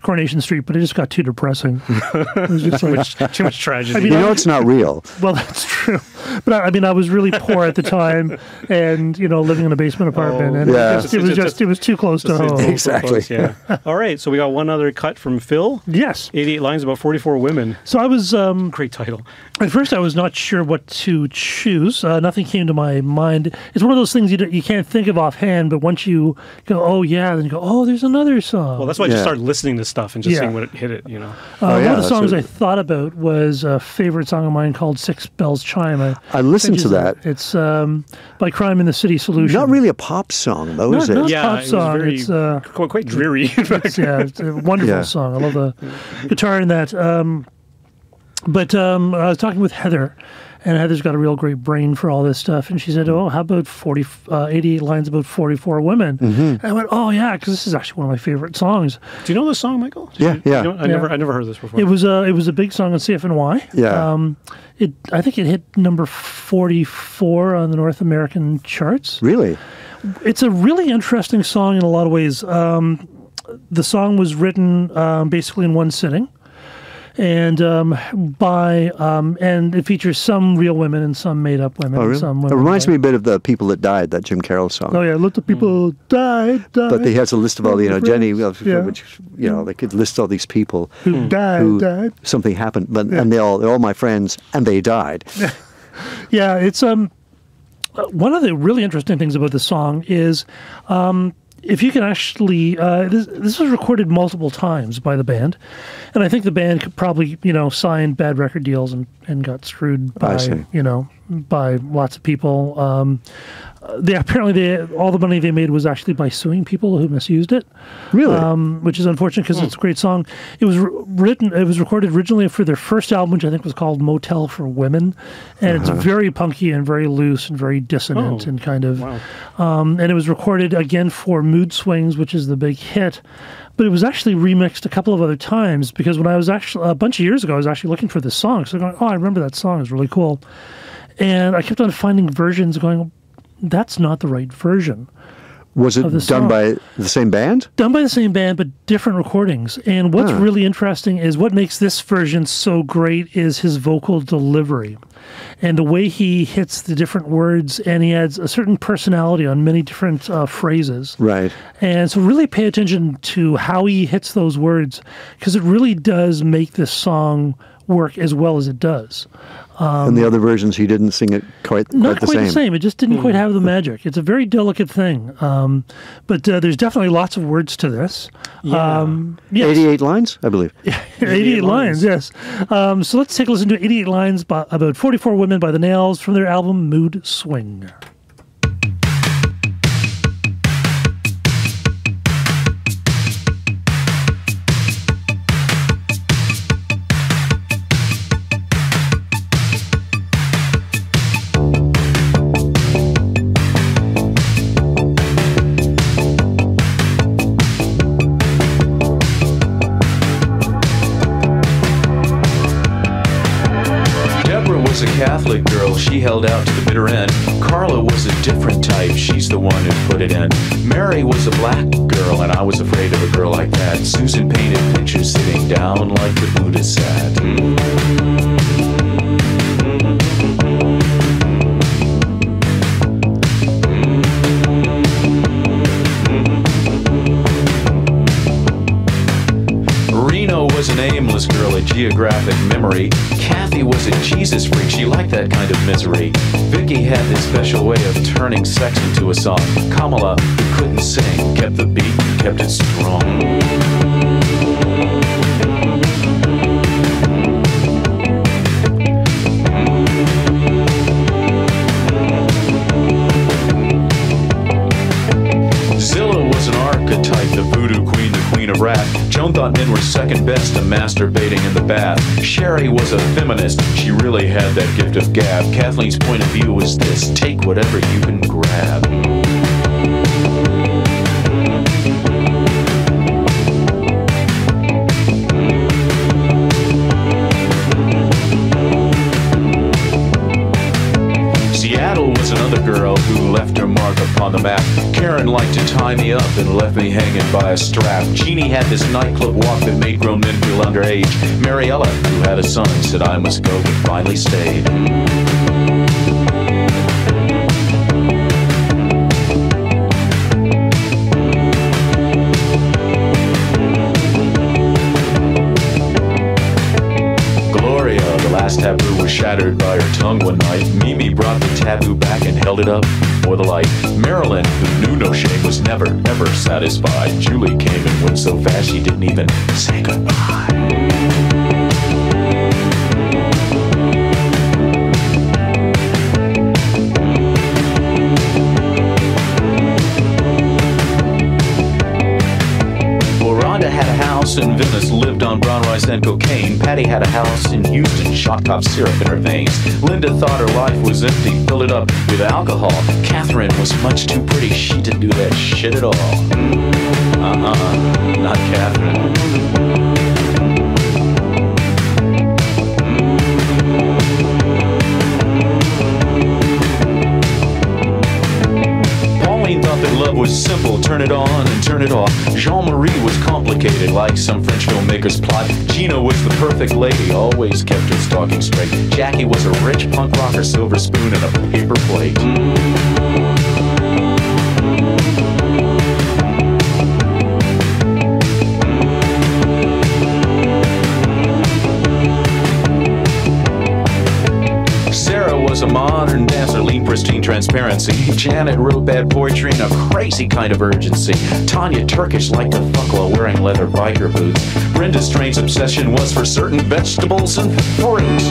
Coronation Street, but it just got too depressing. It was just like, too much tragedy. I mean, you know it's not real. Well, that's true. But I mean, I was really poor at the time, and living in a basement apartment, and it was too close to home. Exactly. Close, yeah. All right, so we got one other cut from Phil. Yes. 88 lines about 44 women. So I was great title. At first, I was not sure what to choose. Nothing came to my mind. It's one of those things you can't think of offhand, but once you go, oh yeah, then you go, oh, there's another song. Well, that's why I just started listening to stuff and just seeing what hit it. One of the songs I thought about was a favorite song of mine called "Six Bells Chime." I listened to that. It's by Crime in the City Solution. Not really a pop song, though, is it? Not a pop song. It's quite dreary. It's a wonderful song. I love the guitar in that. But I was talking with Heather, and Heather's got a real great brain for all this stuff. And she said, oh, how about 88 lines about 44 women? Mm-hmm. And I went, oh, yeah, because this is actually one of my favorite songs. Do you know this song, Michael? I never heard this before. It was a big song on CFNY. Yeah. I think it hit number 44 on the North American charts. Really? It's a really interesting song in a lot of ways. The song was written basically in one sitting. And and it features some real women and some made-up women. Oh, really? And some women. It reminds me a bit of The People That Died, that Jim Carroll song. Oh yeah, lots of people died. But he has a list of all the Jenny, which they could list all these people who died. Something happened, and they're all my friends, and they died. Yeah, it's one of the really interesting things about the song is. If you can actually, this was recorded multiple times by the band, and I think the band could probably, signed bad record deals and got screwed by, by lots of people. Apparently all the money they made was actually by suing people who misused it. Really? Which is unfortunate because it's a great song. It was recorded originally for their first album, which I think was called Motel for Women, and it's very punky and very loose and very dissonant and kind of. Wow. And it was recorded again for Mood Swings, which is the big hit. But it was actually remixed a couple of other times because when I was actually a bunch of years ago, I was actually looking for this song. So I'm going, oh, I remember that song. It's really cool. And I kept on finding versions going, that's not the right version. Was it done by the same band? Done by the same band, but different recordings. And what's really interesting is what makes this version so great is his vocal delivery. And the way he hits the different words, and he adds a certain personality on many different phrases. Right. And so really pay attention to how he hits those words, because it really does make this song work as well as it does. And the other versions, he didn't sing it quite the same. It just didn't quite have the magic. It's a very delicate thing. But there's definitely lots of words to this. Yeah. 88 lines, I believe. 88 lines, yes. So let's take a listen to 88 lines about 44 women by The Nails from their album Mood Swing. Catholic girl, she held out to the bitter end. Carla was a different type, she's the one who put it in. Mary was a black girl, and I was afraid of a girl like that. Susan painted pictures sitting down like the Buddha sat. Was an aimless girl, a geographic memory. Kathy was a Jesus freak, she liked that kind of misery. Vicky had this special way of turning sex into a song. Kamala, who couldn't sing, kept the beat and kept it strong. Joan thought men were second best to masturbating in the bath. Sherry was a feminist. She really had that gift of gab. Kathleen's point of view was this: take whatever you can grab. On the map. Karen liked to tie me up and left me hanging by a strap. Jeannie had this nightclub walk that made grown men feel underage. Mariella, who had a son, said I must go, but finally stayed. was shattered by her tongue one night, Mimi brought the taboo back and held it up for the light. Marilyn, who knew no shame, was never, ever satisfied. Julie came and went so fast she didn't even say goodbye. In Venice, lived on brown rice and cocaine. Patty had a house in Houston, shot top syrup in her veins. Linda thought her life was empty, filled it up with alcohol. Catherine was much too pretty, she didn't do that shit at all. Not Catherine. That love was simple, turn it on and turn it off. Jean-Marie was complicated, like some French filmmaker's plot. Gina was the perfect lady, always kept her stocking straight. Jackie was a rich punk rocker, silver spoon and a paper plate. A modern dancer, lean, pristine transparency. Janet wrote bad poetry in a crazy kind of urgency. Tanya Turkish liked to fuck while wearing leather biker boots. Brenda Strain's obsession was for certain vegetables and fruits.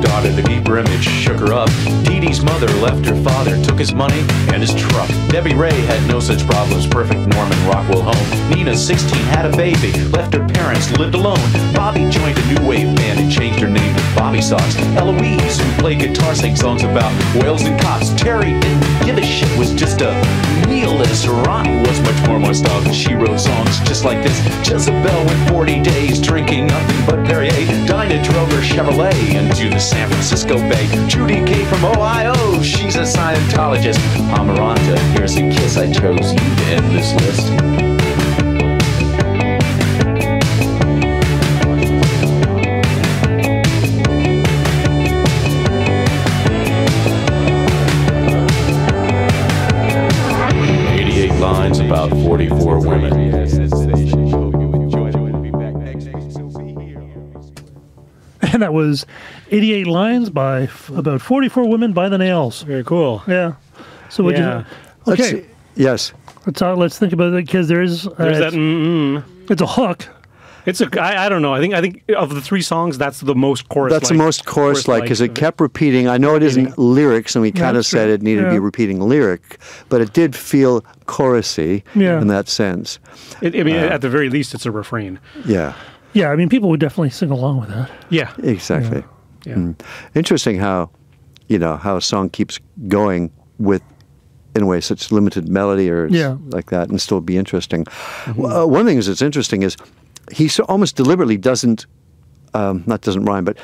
Daughter, the deeper image shook her up. Dee Dee's mother left her father, took his money and his truck. Debbie Ray had no such problems, perfect Norman Rockwell home. Nina, 16, had a baby, left her parents, lived alone. Bobby joined a new wave band and changed her name to Bobby Socks. Eloise, who played guitar, sang songs about whales and cops. Terry didn't give a shit, was just a nihilist. Ronnie was much more my style, because she wrote songs just like this. Jezebel went 40 days drinking nothing but Perrier. Dinah drove her Chevrolet into the San Francisco Bay. Judy K from Ohio, she's a Scientologist. Amaranta, here's a kiss, I chose you to end this list. About 44 women. And that was 88 lines by about 44 women by the Nails. Very cool. Yeah. So would you? Okay. Let's, yes. Let's think about it, because there is. There's that. It's a hook. It's a. I don't know. I think of the three songs, that's the most chorus. That's the most chorus-like, because it kept repeating. I know it isn't lyrics, and we kind of said it needed to be repeating lyric, but it did feel chorusy in that sense. I mean, at the very least, it's a refrain. Yeah. Yeah. I mean, people would definitely sing along with that. Yeah. Exactly. Yeah. Interesting how, you know, how a song keeps going with, in a way, such limited melody or like that, and still be interesting. Well, one of the things that's interesting is, he so almost deliberately doesn't, not doesn't rhyme, but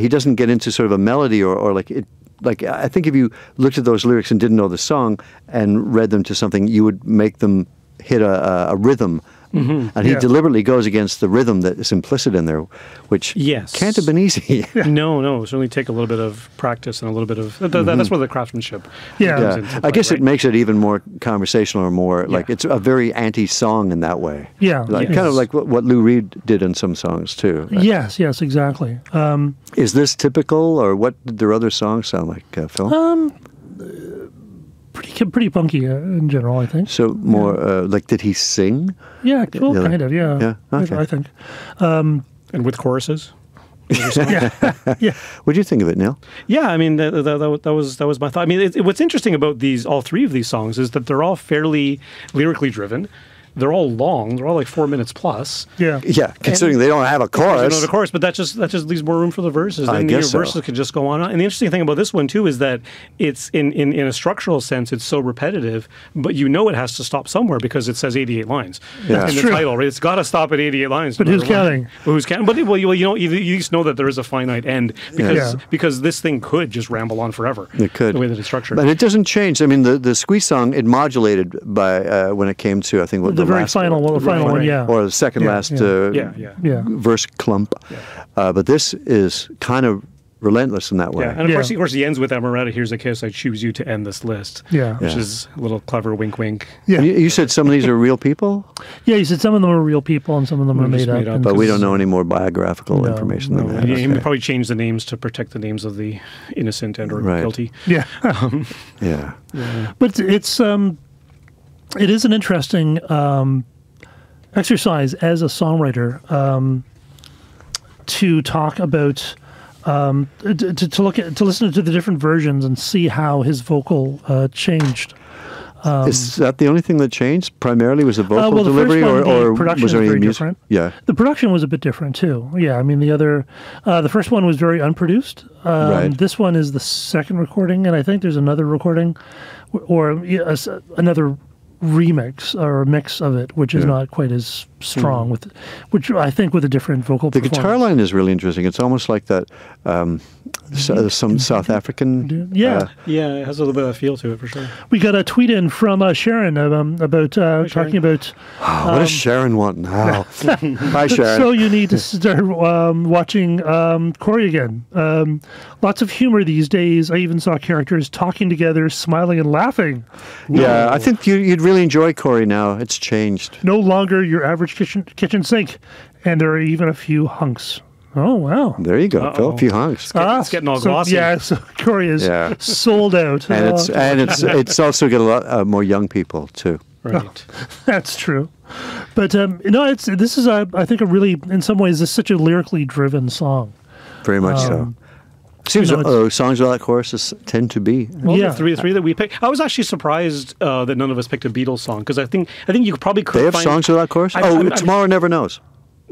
he doesn't get into sort of a melody or like it. Like, I think if you looked at those lyrics and didn't know the song and read them to something, you would make them hit a rhythm. And he deliberately goes against the rhythm that is implicit in there, which can't have been easy. No, certainly take a little bit of practice and a little bit of that's where the craftsmanship. I guess it makes it even more conversational or more like it's a very anti-song in that way. Yeah, like, kind of like what Lou Reed did in some songs too. Right? Yes, exactly. Is this typical, or what did their other songs sound like, Phil? Pretty punky in general, I think. So more like, did he sing? Yeah, well, kind of. Yeah. Okay. I think. And with choruses. What do you think of it, Neil? Yeah, I mean, that was my thought. I mean, what's interesting about these, all three of these songs, is that they're all fairly lyrically driven. They're all long. They're all like 4 minutes plus. Yeah. Yeah. Considering they don't have a chorus. They don't have a chorus, but that just leaves more room for the verses. I guess so. Verses could just go on. And the interesting thing about this one too is that it's in a structural sense, it's so repetitive, but you know it has to stop somewhere because it says 88 lines in the title, right? It's got to stop at 88 lines. But who's counting? But who's counting? But well, you know, you at least know that there is a finite end, because this thing could just ramble on forever. It could. The way that it's structured. But it doesn't change. I mean, the Squeeze song, it modulated by when it came to, I think, what. The very final one, or the second last verse clump. But this is kind of relentless in that way. Yeah, and of course, he ends with Amaretta, here's a kiss, I choose you to end this list. Yeah. Which is a little clever wink wink. Yeah. You said some of these are real people? Yeah, you said some of them are real people and some of them are made up. But we don't know any more biographical information than that. Okay. He probably changed the names to protect the names of the innocent and or guilty. Yeah. But it is an interesting exercise as a songwriter to talk about to listen to the different versions and see how his vocal changed. Is that the only thing that changed? Primarily was the vocal delivery, or production was there any music? Different. Yeah, the production was a bit different too. Yeah, I mean the first one was very unproduced. This one is the second recording, and I think there's another recording, or another remix or mix of it, which is not quite as strong, which I think with a different vocal performance. The guitar line is really interesting. It's almost like that some South African... it has a little bit of a feel to it, for sure. We got a tweet in from Sharon about talking about... what does Sharon want now? Hi, Sharon. So you need to start watching Corey again. Lots of humor these days. I even saw characters talking together, smiling and laughing. Whoa. Yeah, I think you'd really enjoy Corey now. It's changed. No longer your average kitchen sink, and there are even a few hunks. Oh, wow. There you go, Phil. A few hunks. It's getting all glossy. Yeah, so Corey is sold out. And it's also got a lot more young people, too. Right. Oh, that's true. But, I think, a really, in some ways, it's such a lyrically driven song. Very much so. Seems songs like choruses tend to be. Well, the three that we picked. I was actually surprised that none of us picked a Beatles song, because I think you probably could. They have songs like chorus. Tomorrow Never Knows.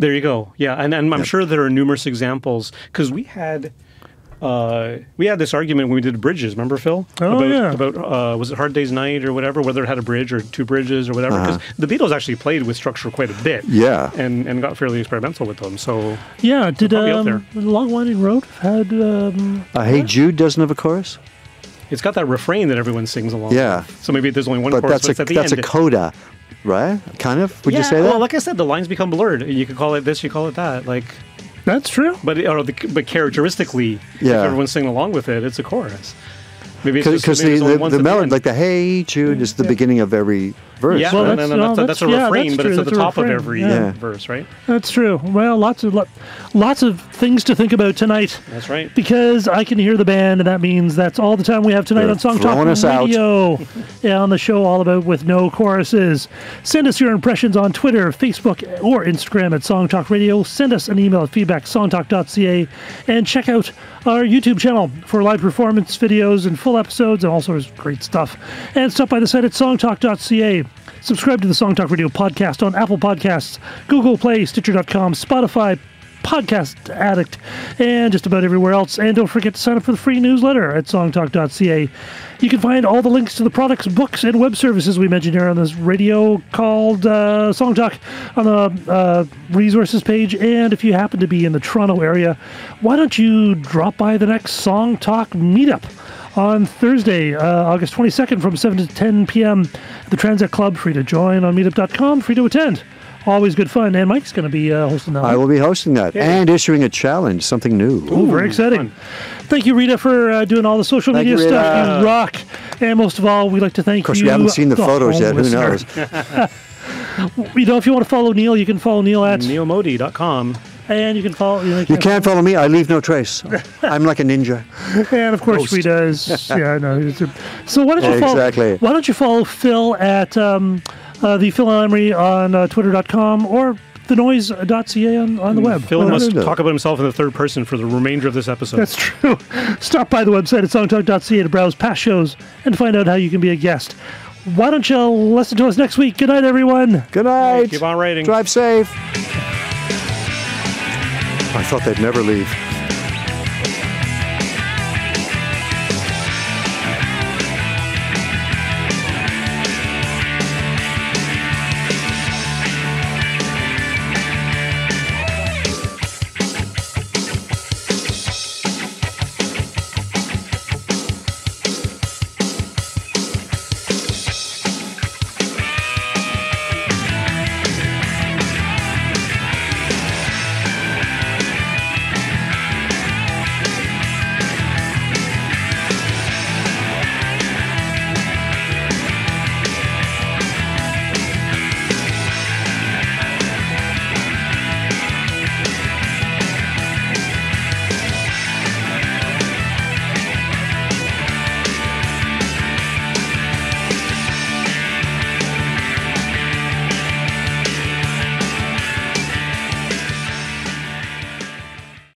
There you go. Yeah, and I'm sure there are numerous examples, because we had this argument when we did bridges. Remember, Phil? About was it Hard Day's Night or whatever? Whether it had a bridge or two bridges or whatever? Because the Beatles actually played with structure quite a bit. Yeah, and got fairly experimental with them. So yeah, did Long Winding Road had? Hey Jude doesn't have a chorus. It's got that refrain that everyone sings along. Yeah. With. So maybe there's only one chorus. But that's at the end. A coda. Right? Kind of? Would you say that? Well, like I said, the lines become blurred. You could call it this, you call it that. Like, that's true. But characteristically, if everyone's singing along with it, it's a chorus. Maybe it's because the melody, like the "Hey Jude," is the beginning of every verse. Yeah, right? that's a refrain, but it's at the top of every verse, right? That's true. Well, lots of things to think about tonight. That's right. Because I can hear the band, and that means that's all the time we have tonight on Song Talk Radio. On the show all about with no choruses. Send us your impressions on Twitter, Facebook, or Instagram at Song Talk Radio. Send us an email at feedback@songtalk.ca, and check out our YouTube channel for live performance videos and full episodes and all sorts of great stuff. And stop by the site at songtalk.ca. Subscribe to the Song Talk Radio podcast on Apple Podcasts, Google Play, Stitcher.com, Spotify, Podcast Addict, and just about everywhere else. And don't forget to sign up for the free newsletter at songtalk.ca. You can find all the links to the products, books, and web services we mentioned here on this radio called Song Talk on the resources page. And if you happen to be in the Toronto area, why don't you drop by the next Song Talk meetup on Thursday, August 22nd from 7 to 10 p.m. at the Transat Club. Free to join on meetup.com, free to attend. Always good fun. And Mike's going to be hosting that. I will be hosting that and issuing a challenge, something new. Ooh, very exciting. Fun. Thank you, Rita, for doing all the social media stuff. You rock. And most of all, we'd like to thank you. Of course, we haven't seen the photos yet. Who knows? If you want to follow Neil, you can follow Neil at neilmodi.com. And you can follow... You can't follow me. I leave no trace. I'm like a ninja. And of course, Rita is... Yeah, I know. So why don't you follow... Exactly. Why don't you follow Phil at... the Phil and Emery on twitter.com or thenoise.ca on the web. Phil must talk about himself in the third person for the remainder of this episode. That's true. Stop by the website at songtalk.ca to browse past shows and find out how you can be a guest. Why don't you listen to us next week? Good night, everyone. Good night. Keep on writing. Drive safe. I thought they'd never leave.